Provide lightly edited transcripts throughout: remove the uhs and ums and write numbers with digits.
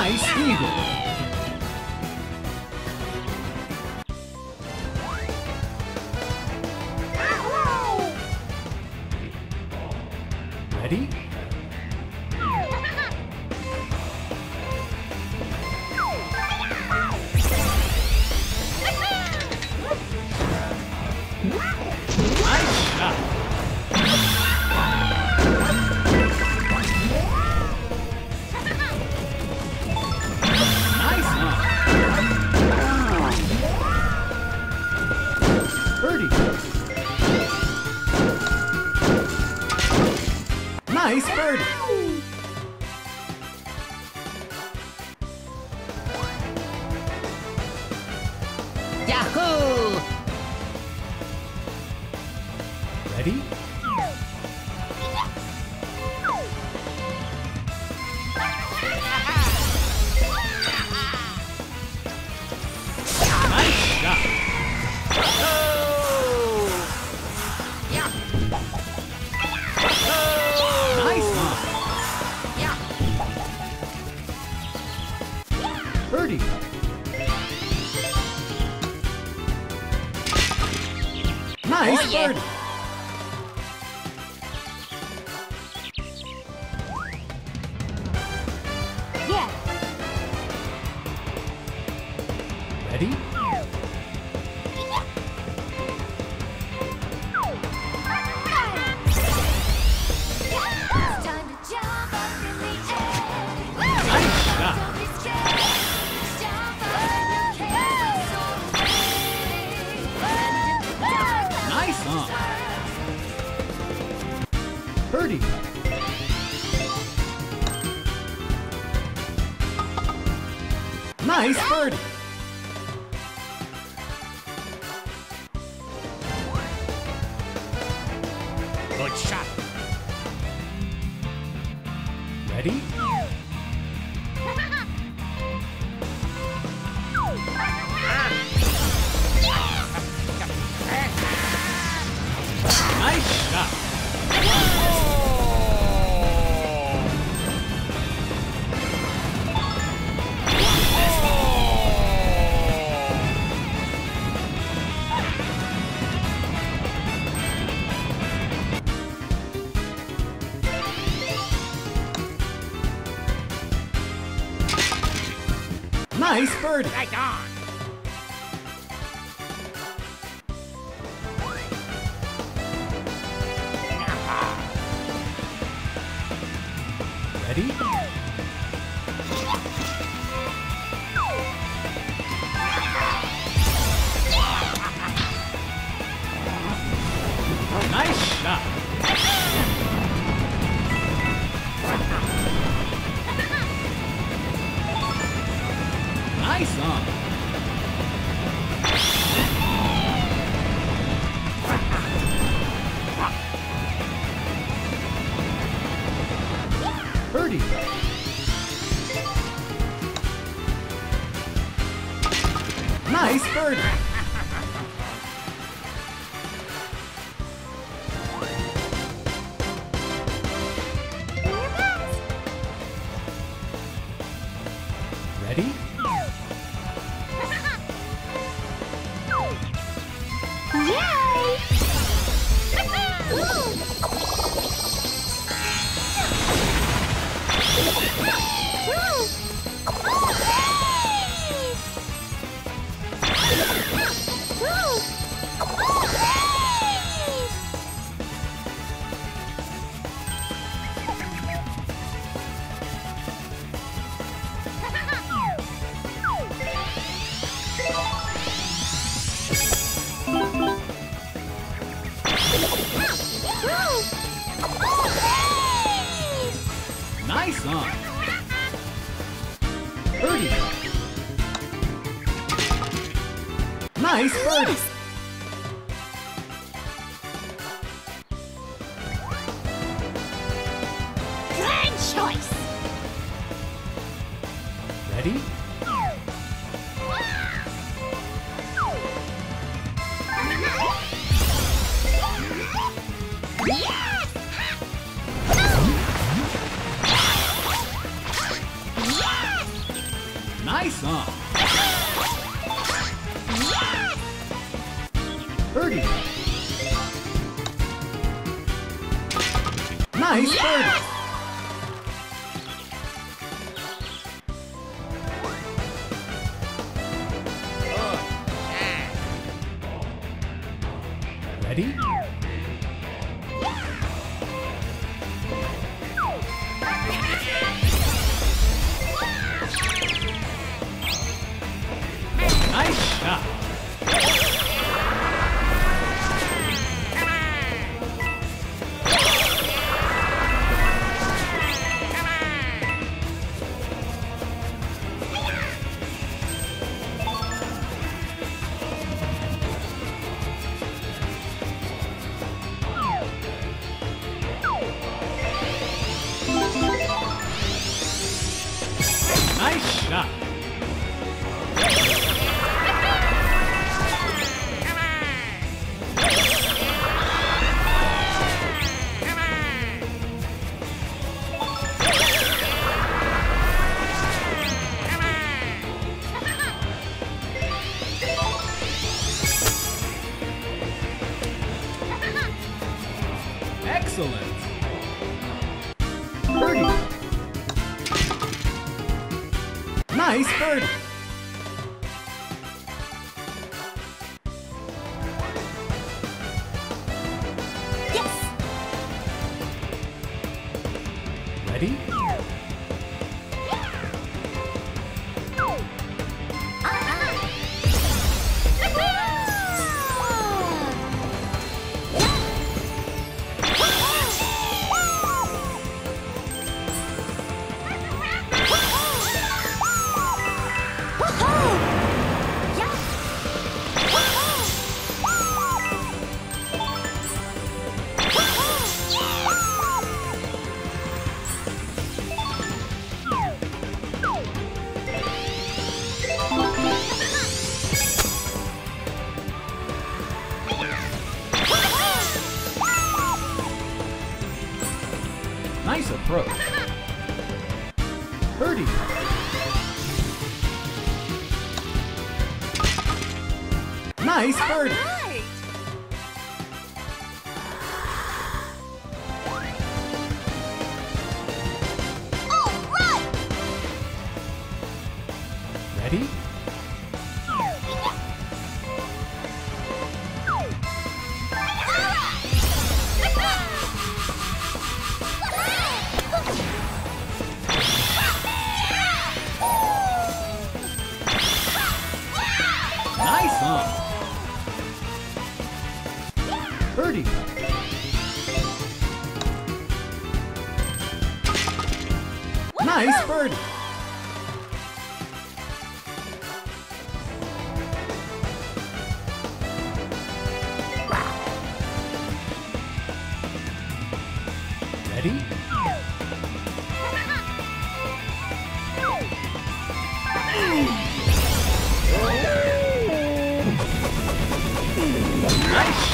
Nice eagle! Nice bird! Yahoo! Ready? Birdie. Nice birdie. Yeah. Ready? Birdie. Nice birdie. Good shot. Ready? Nice shot. Nice bird! Right on! Ready? Nice shot! Nice on! Birdie! Nice birdie! Ready? Nice on! Birdie! Nice birdie! Good choice! Ready? Yes! Nice on. Yes! Birdie. Nice yes! Birdie. Ready? Nice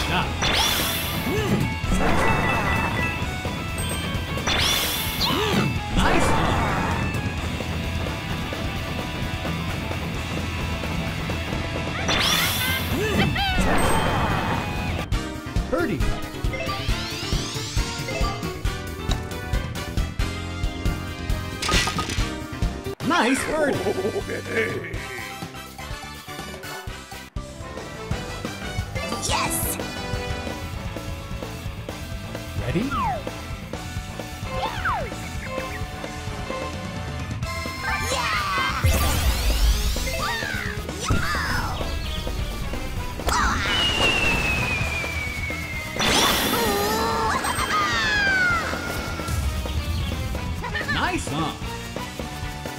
shot. Nice shot. Excellent. Birdie. Nice bird. Yes. Ready? Nice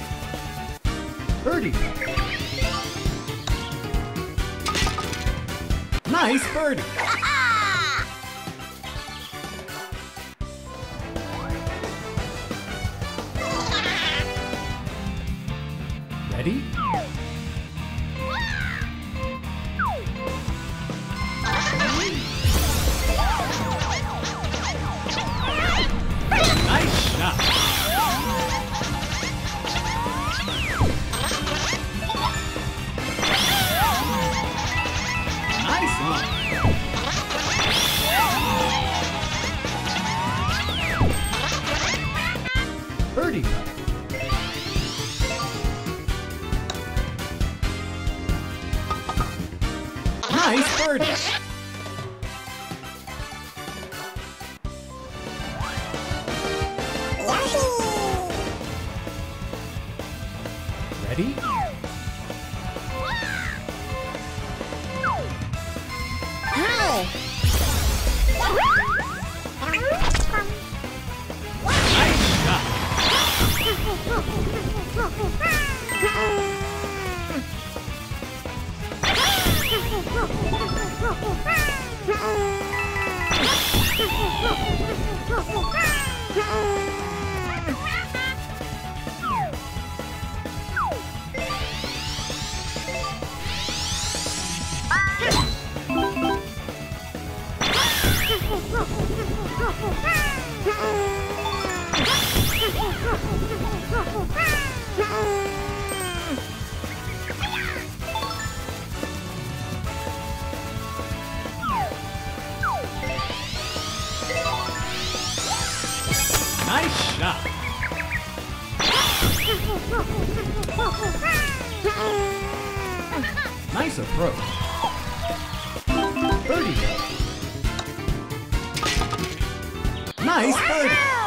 approach. Birdie. Nice birdie. Right. All right. Ready? Nice on. Birdie. Nice birdie. Ready? Nice shot. Nice one. Birdie. Nice birdie. Yes! Ready? Yeah! Nice on. Birdie. Nice birdie. Ready? Nice shot. Nice birdie! Ready? Nice shot! Nice approach. Birdie. Nice birdie.